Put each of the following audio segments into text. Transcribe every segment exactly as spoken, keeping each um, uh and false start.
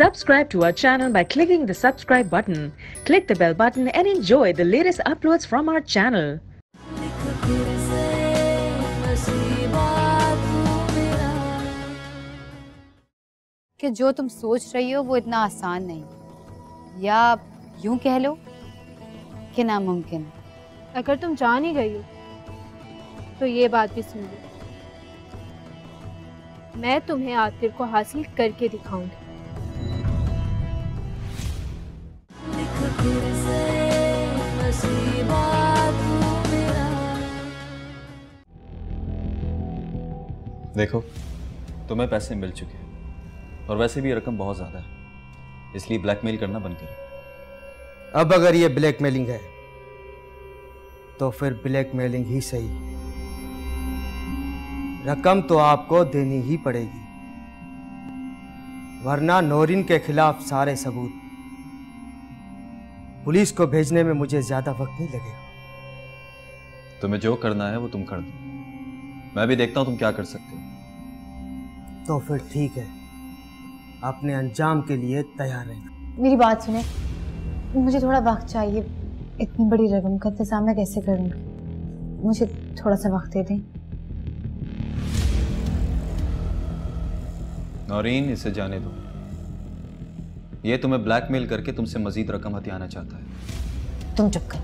Subscribe to our channel by clicking the subscribe button. Click the bell button and enjoy the latest uploads from our channel. कि जो तुम सोच रही हो वो इतना आसान नहीं, या यूं कह लो कि नामुमकिन। अगर तुम जान ही गई हो तो ये बात भी सुन लो, मैं तुम्हें आतिर को हासिल करके दिखाऊंगी। देखो, तुम्हें पैसे मिल चुके हैं और वैसे भी रकम बहुत ज्यादा है, इसलिए ब्लैकमेल करना बंद करो। अब अगर ये ब्लैकमेलिंग है तो फिर ब्लैकमेलिंग ही सही, रकम तो आपको देनी ही पड़ेगी, वरना नौरीन के खिलाफ सारे सबूत पुलिस को भेजने में मुझे ज्यादा वक्त नहीं लगेगा। तुम्हें जो करना है वो तुम कर दो, मैं भी देखता हूं तुम क्या कर सकते हो। तो फिर ठीक है, अपने अंजाम के लिए तैयार रहें। मेरी बात सुने, मुझे थोड़ा वक्त चाहिए, इतनी बड़ी रकम का इंतजाम मैं कैसे करूँगी, मुझे थोड़ा सा वक्त दे दें। नौरीन, इसे जाने दो, ये तुम्हें ब्लैकमेल करके तुमसे मजीद रकम हथियाना चाहता है। तुम चुप कर,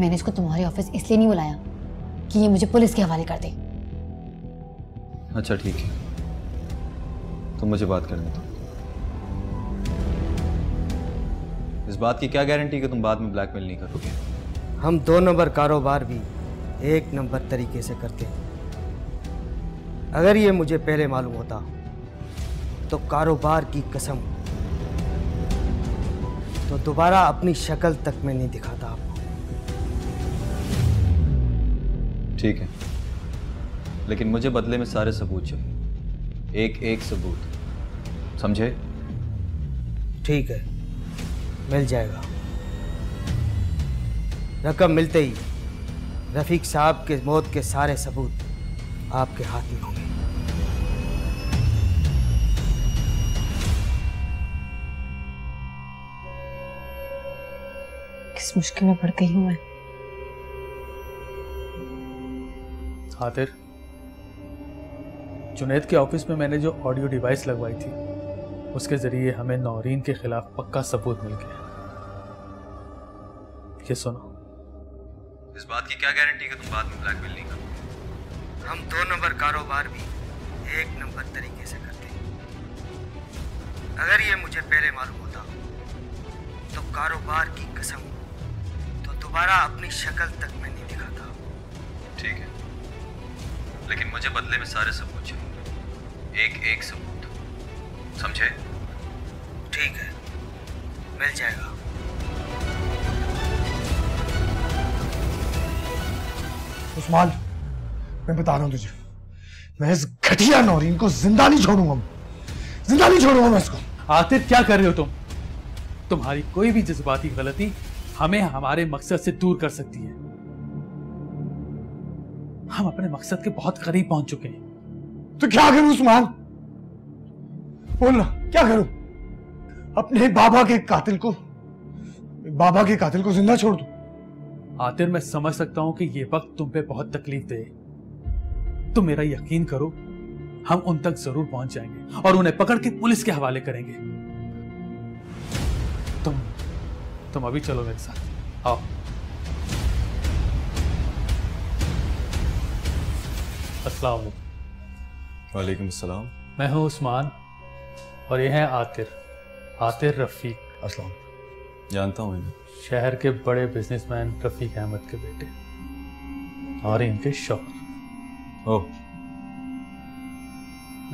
मैंने इसको तुम्हारे ऑफिस इसलिए नहीं बुलाया कि ये मुझे पुलिस के हवाले कर दे। अच्छा ठीक है, तुम मुझे बात करने दो। इस बात की क्या गारंटी कि तुम बाद में ब्लैकमेल नहीं करोगे? हम दो नंबर कारोबार भी एक नंबर तरीके से करते हैं, अगर ये मुझे पहले मालूम होता तो कारोबार की कसम तो दोबारा अपनी शक्ल तक में नहीं दिखाता आपको। ठीक है, लेकिन मुझे बदले में सारे सबूत चाहिए, एक एक सबूत, समझे? ठीक है, मिल जाएगा। रकम मिलते ही रफीक साहब के मौत के सारे सबूत आपके हाथ में होंगे। किस मुश्किल में पड़ गई हूं मैं। आतिर, जुनैद के ऑफिस में मैंने जो ऑडियो डिवाइस लगवाई थी उसके जरिए हमें नौरीन के खिलाफ पक्का सबूत मिल गया। ये सुनो, इस बात की क्या गारंटी कि तुम बाद में ब्लैकमेल नहीं करोगे? हम दो नंबर कारोबार भी एक नंबर तरीके से करते हैं, अगर ये मुझे पहले मालूम होता तो कारोबार की कसम तो दोबारा अपनी शक्ल तक में नहीं दिखाता। ठीक है, लेकिन मुझे बदले में सारे सबूत चाहिए, एक एक सबूत, समझे? ठीक है, मिल जाएगा। उस्मान, मैं बता रहा हूं तुझे, मैं इस घटिया नौरीन को जिंदा नहीं छोड़ूंगा, जिंदा नहीं छोड़ूंगा मैं इसको। आतिर, क्या कर रहे हो तुम? तुम्हारी कोई भी जज्बाती गलती हमें हमारे मकसद से दूर कर सकती है। हम अपने मकसद के बहुत करीब पहुंच चुके हैं। तो क्या करूं उस्मान? बोलना, क्या करूं? अपने बाबा के कातिल को बाबा के कातिल को जिंदा छोड़ दूं? आतिर, मैं समझ सकता हूं कि यह वक्त तुम पे बहुत तकलीफ दे, तुम मेरा यकीन करो, हम उन तक जरूर पहुंच जाएंगे और उन्हें पकड़ के पुलिस के हवाले करेंगे। तुम तुम अभी चलो मेरे साथ, आओ। अस्सलाम वालेकुम। वालेकुम अस्सलाम। मैं हूं उस्मान और ये हैं आतिर, आतिर रफीक। अस्सलाम, जानता हूं इन्हें। शहर के बड़े बिजनेसमैन रफीक अहमद के बेटे और इनके शौहर। ओह,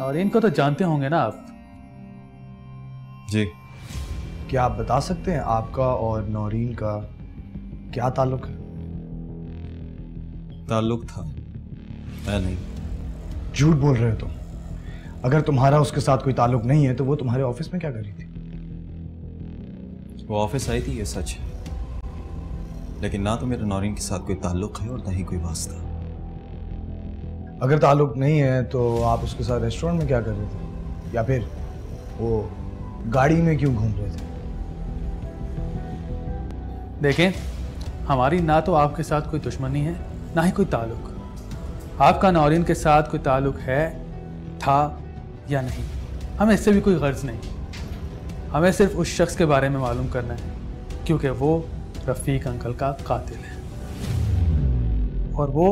नौरीन को तो जानते होंगे ना आप? जी। क्या आप बता सकते हैं आपका और नौरीन का क्या ताल्लुक है? ताल्लुक था, मैं नहीं। झूठ बोल रहे हो तुम, अगर तुम्हारा उसके साथ कोई ताल्लुक नहीं है तो वो तुम्हारे ऑफिस में क्या कर रही थी? वो ऑफिस आई थी, ये सच है, लेकिन ना तो मेरा नौरीन के साथ कोई ताल्लुक है और ना ही कोई वास्ता। अगर ताल्लुक नहीं है तो आप उसके साथ रेस्टोरेंट में क्या कर रहे थे, या फिर वो गाड़ी में क्यों घूम रहे थे? देखें, हमारी ना तो आपके साथ कोई दुश्मनी है ना ही कोई ताल्लुक। आपका नौरीन के साथ कोई ताल्लुक है, था या नहीं, हमें इससे भी कोई गर्ज नहीं। हमें सिर्फ उस शख्स के बारे में मालूम करना है क्योंकि वो रफ़ीक अंकल का कातिल है और वो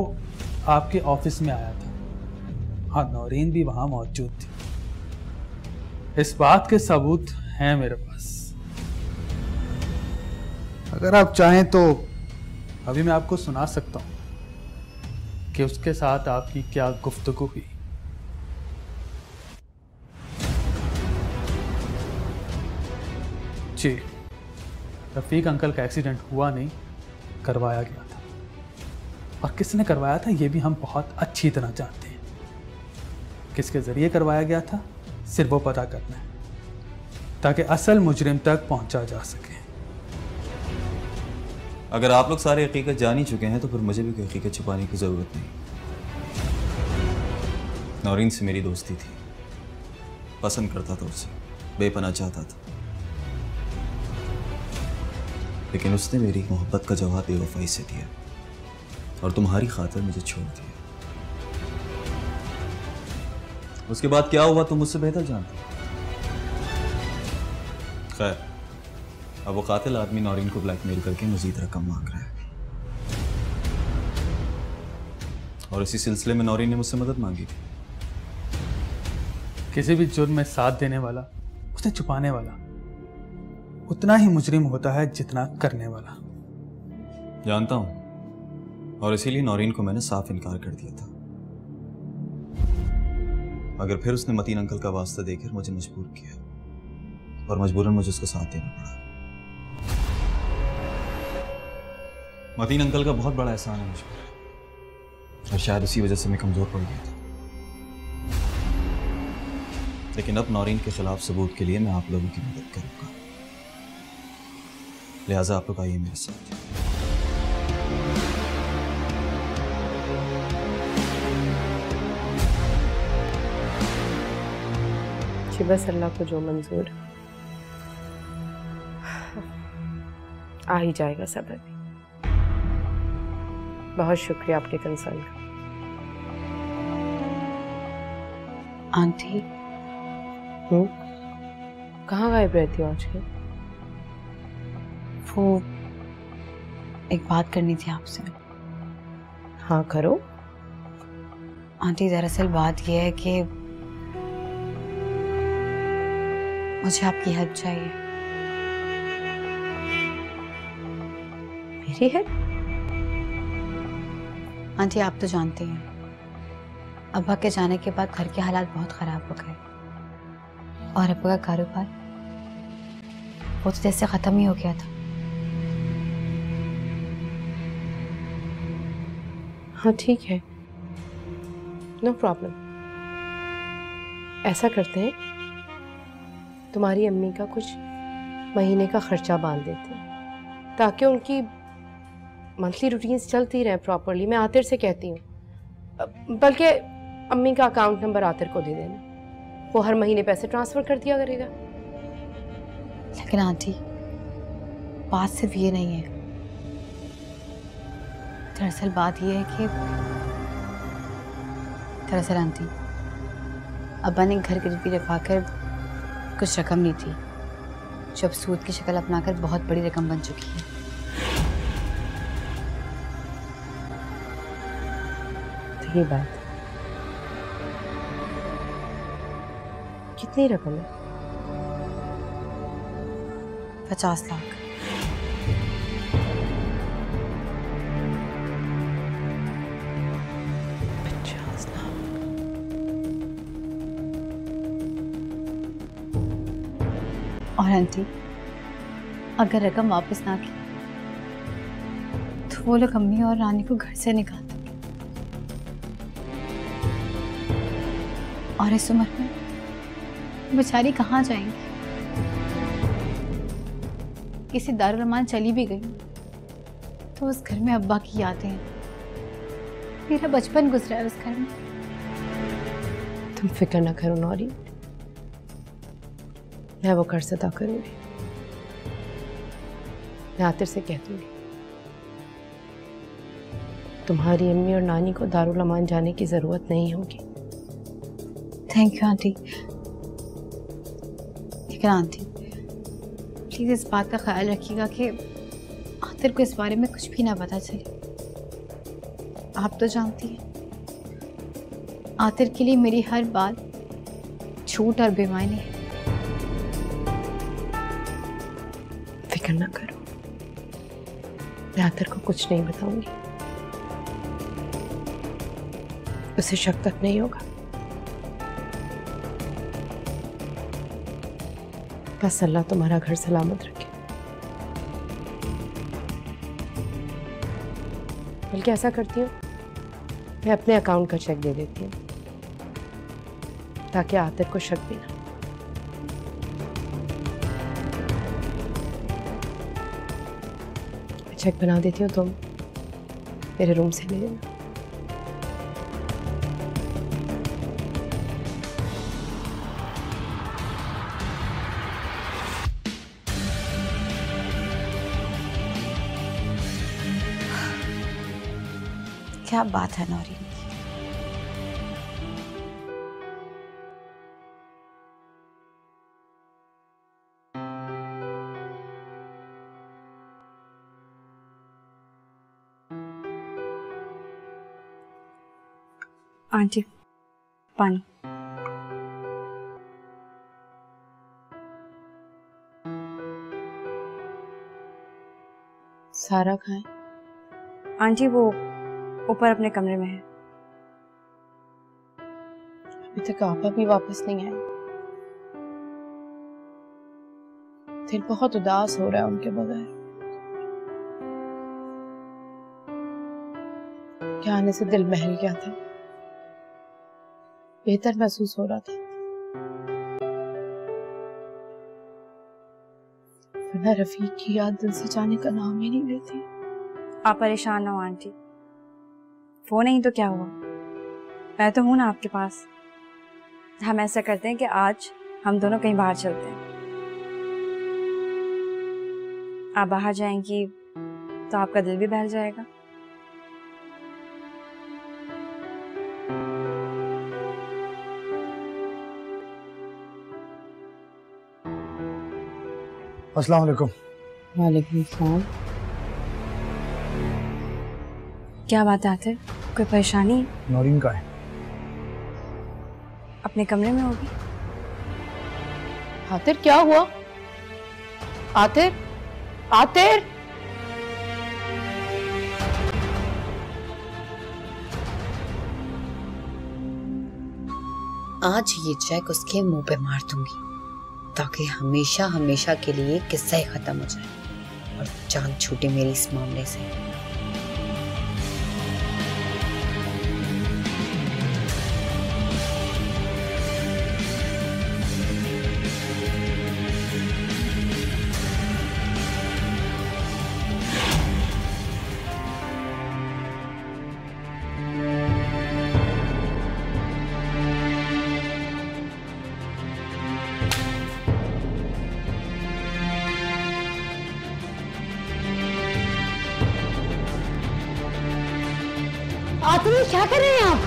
आपके ऑफिस में आया था। हाँ, नौरीन भी वहाँ मौजूद थी। इस बात के सबूत हैं मेरे पास। अगर आप चाहें तो अभी मैं आपको सुना सकता हूँ कि उसके साथ आपकी क्या गुफ्तगू हुई। जी, रफ़ीक अंकल का एक्सीडेंट हुआ नहीं, करवाया गया था। और किसने करवाया था ये भी हम बहुत अच्छी तरह जानते हैं। किसके ज़रिए करवाया गया था सिर्फ वो पता करना है ताकि असल मुजरिम तक पहुंचा जा सके। अगर आप लोग सारे हकीकत जान ही चुके हैं तो फिर मुझे भी कोई हकीकत छुपाने की ज़रूरत नहीं। नौरीन से मेरी दोस्ती थी, पसंद करता था उसे, बेपनाह चाहता था, लेकिन उसने मेरी मोहब्बत का जवाब बेवफाई से दिया और तुम्हारी खातिर मुझे छोड़ दिया। उसके बाद क्या हुआ तुम मुझसे बेहतर जानते हो। खैर, अब वो कातिल आदमी नौरीन को ब्लैकमेल करके मजीद रकम मांग रहा है और इसी सिलसिले में नौरीन ने मुझसे मदद मांगी थी। किसी भी जुर्म में साथ देने वाला, उसे छुपाने वाला उतना ही मुजरिम होता है जितना करने वाला। जानता हूं, और इसीलिए नौरीन को मैंने साफ इनकार कर दिया था। अगर फिर उसने मतीन अंकल का वास्ता देकर मुझे मजबूर किया और मजबूरन मुझे उसका साथ देना पड़ा। मतीन अंकल का बहुत बड़ा एहसान है मुझ पर और शायद उसी वजह से मैं कमजोर पड़ गया था। लेकिन अब नौरीन के खिलाफ सबूत के लिए मैं आप लोगों की मदद करूंगा, लिहाजा आप लोग आइए मेरे साथ। बस अल्लाह को जो मंजूर आ ही जाएगा सब। अभी बहुत शुक्रिया आपके कंसर्न का। आंटी हम्म कहाँ गायब रहती हो आजकल? वो एक बात करनी थी आपसे। हाँ करो आंटी। दरअसल बात यह है कि मुझे आपकी हेल्प चाहिए। मेरी हेल्प? आंटी आप तो जानते हैं, अब्बा के जाने के बाद घर के हालात बहुत खराब हो गए और अब्बा का कारोबार वो तो जैसे खत्म ही हो गया था। हाँ ठीक है, नो प्रॉब्लम। ऐसा करते हैं, तुम्हारी अम्मी का कुछ महीने का खर्चा बांध देते हैं ताकि उनकी मंथली रूटीन्स चलती रहें प्रॉपरली। मैं आतिर से कहती हूँ, बल्कि अम्मी का अकाउंट नंबर आतिर को दे देना, वो हर महीने पैसे ट्रांसफ़र कर दिया करेगा। लेकिन आंटी बात सिर्फ ये नहीं है। दरअसल बात ये है कि दरअसल आंटी अब्बा ने घर गिरवी रखवाकर कुछ रकम नहीं थी, जो अब सूद की शक्ल अपनाकर बहुत बड़ी रकम बन चुकी है। तो ये बात कितनी रकम है? पचास लाख। और आंटी अगर रकम वापस ना की तो वो लोग अम्मी और रानी को घर से निकाल देंगे। और इस उम्र में बेचारी कहाँ जाएंगी? किसी दारुल अमान चली भी गई तो उस घर में अब्बा की यादें हैं। मेरा बचपन गुजरा है उस घर में। तुम फिक्र ना करो नौरीन, मैं वो कर्ज अदा करूँगी, मैं आतिर से कह दूँगी तुम्हारी अम्मी और नानी को दारुल अमान जाने की ज़रूरत नहीं होगी। Thank you aunty. लेकिन आंटी प्लीज़ इस बात का ख्याल रखिएगा कि आतिर को इस बारे में कुछ भी ना पता चले। आप तो जानती हैं आतिर के लिए मेरी हर बात झूठ और बेमानी है। फिक्र ना करो, मैं आतिर को कुछ नहीं बताऊंगी। उसे शक तक नहीं होगा। बस अल्लाह तुम्हारा घर सलामत रखे। बल्कि ऐसा करती हूँ, मैं अपने अकाउंट का चेक दे देती हूँ ताकि आतिर को शक भी ना। चेक बना देती हूँ, तुम मेरे रूम से ले लेना। क्या बात है नौरीन, आंटी पानी। सारा खाएं आंटी, वो ऊपर अपने कमरे में है। अभी तक आपा भी वापस नहीं आए। दिल बहुत उदास हो रहा है उनके बगैर। क्या आने से दिल महल गया था, बेहतर महसूस हो रहा था। वरना रफीक की याद दिल से जाने का नाम ही नहीं लेती। आप परेशान ना हो आंटी, वो नहीं तो क्या हुआ, मैं तो हूँ ना आपके पास। हम ऐसा करते हैं कि आज हम दोनों कहीं बाहर चलते हैं। आप बाहर जाएंगी तो आपका दिल भी बहल जाएगा। अस्सलाम वालेकुम। वालेकुम सलाम। क्या बात है आतिर, कोई परेशानी? नौरीन का है, अपने कमरे में होगी। आतिर क्या हुआ? आतिर, आतिर, आज ये चेक उसके मुंह पे मार दूंगी ताकि हमेशा हमेशा के लिए किस्सा ही खत्म हो जाए और जान छूटे मेरी इस मामले से। आतिर क्या कर रहे हैं आप?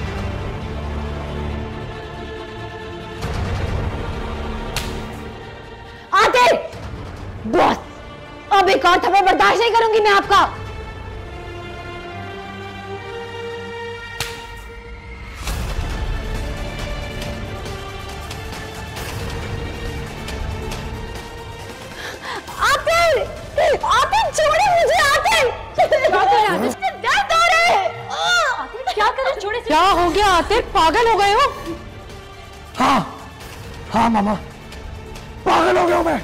आतिर बस, अब एक और थप्पड़ बर्दाश्त नहीं करूंगी मैं आपका। क्या हो गया आतिर, पागल हो गए हो? हाँ हाँ मामा, पागल हो गया हूं मैं,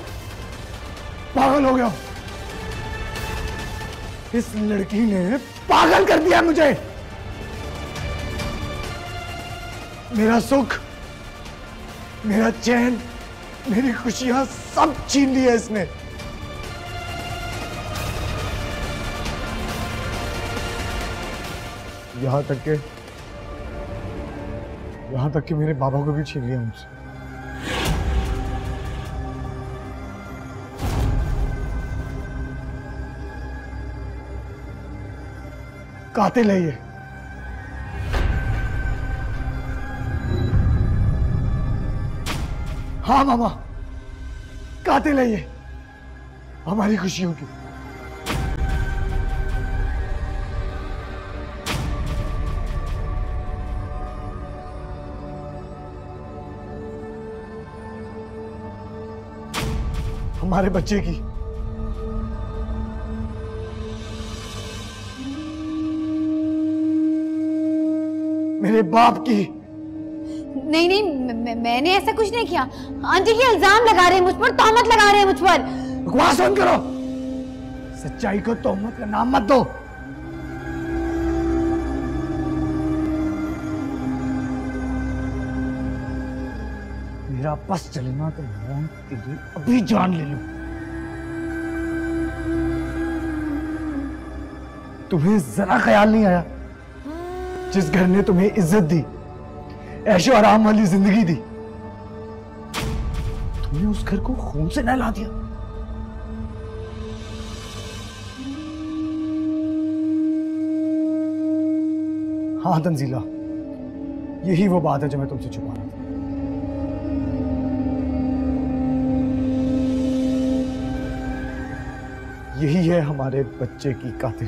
पागल हो गया हूं। इस लड़की ने पागल कर दिया मुझे। मेरा सुख, मेरा चैन, मेरी खुशियां सब छीन ली है इसने। यहां तक के यहाँ तक कि मेरे बाबा को भी छीन लिया मुझसे। कातिल है ये। हाँ मामा, कातिल है ये हमारी खुशियों की। हमारे बच्चे की मेरे बाप की। नहीं नहीं मैं, मैंने ऐसा कुछ नहीं किया। आंटी ये इल्जाम लगा रहे हैं मुझ पर, तोहमत लगा रहे हैं मुझ पर। बकवास बंद करो, सच्चाई को तोहमत का नाम मत दो। मेरा बस चलेगा तो मैं तुझे अभी जान ले लूं। तुम्हें जरा ख्याल नहीं आया जिस घर ने तुम्हें इज्जत दी, ऐशो आराम वाली जिंदगी दी, तुमने उस घर को खून से नहला दिया। हाँ तंजीला, यही वो बात है जो मैं तुमसे छुपा रहा था। यही है हमारे बच्चे की कातिल।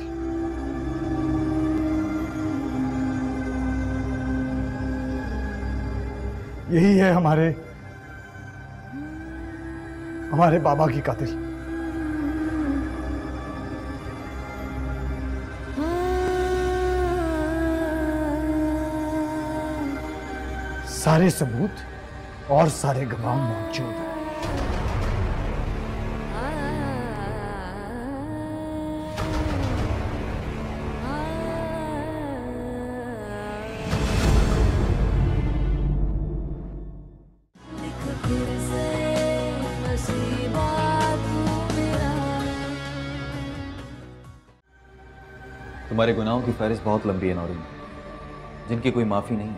यही है हमारे हमारे बाबा की कातिल। सारे सबूत और सारे गवाह मौजूद हैं। तुम्हारे गुनाहों की फहरिस्त बहुत लंबी है नौरीन, जिनकी कोई माफी नहीं है।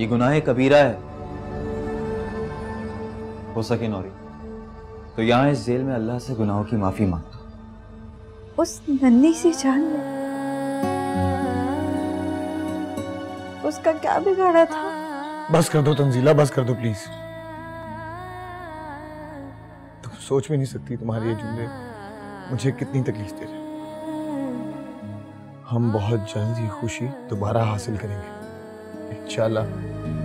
ये गुनाह कबीरा है। हो सके नौरीन तो यहाँ इस जेल में अल्लाह से गुनाहों की माफी मांगता। उस नन्ही सी जान में उसका क्या बिगाड़ा था? बस कर दो तंजीला, बस कर दो प्लीज। तुम सोच भी नहीं सकती तुम्हारे ये जुमले मुझे कितनी तकलीफ दे रहे। हम बहुत जल्द ही खुशी दोबारा हासिल करेंगे इंशाल्लाह।